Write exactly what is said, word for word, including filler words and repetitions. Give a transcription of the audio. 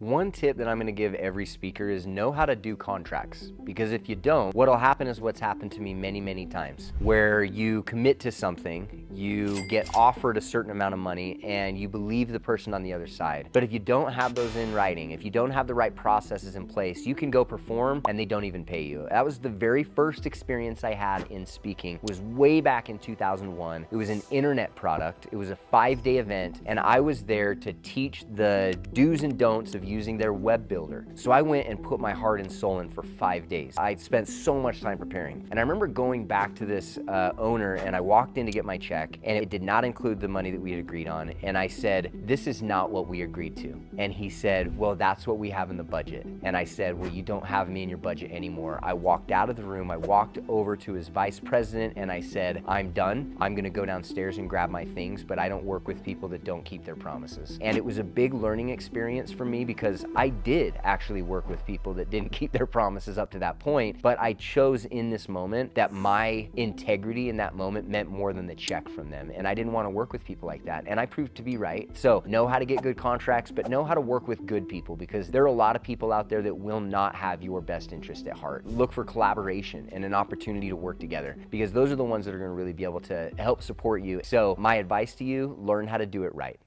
One tip that I'm going to give every speaker is know how to do contracts, because if you don't, what'll happen is what's happened to me many, many times, where you commit to something, you get offered a certain amount of money, and you believe the person on the other side. But if you don't have those in writing, if you don't have the right processes in place, you can go perform and they don't even pay you. That was the very first experience I had in speaking. It was way back in two thousand one. It was an internet product. It was a five-day event, and I was there to teach the do's and don'ts of using their web builder. So I went and put my heart and soul in for five days. I spent so much time preparing. And I remember going back to this uh, owner, and I walked in to get my check, and it did not include the money that we had agreed on. And I said, "This is not what we agreed to." And he said, "Well, that's what we have in the budget." And I said, "Well, you don't have me in your budget anymore." I walked out of the room. I walked over to his vice president and I said, "I'm done. I'm gonna go downstairs and grab my things, but I don't work with people that don't keep their promises." And it was a big learning experience for me, because because I did actually work with people that didn't keep their promises up to that point, but I chose in this moment that my integrity in that moment meant more than the check from them, and I didn't want to work with people like that, and I proved to be right. So know how to get good contracts, but know how to work with good people, because there are a lot of people out there that will not have your best interest at heart. Look for collaboration and an opportunity to work together, because those are the ones that are going to really be able to help support you. So my advice to you, learn how to do it right.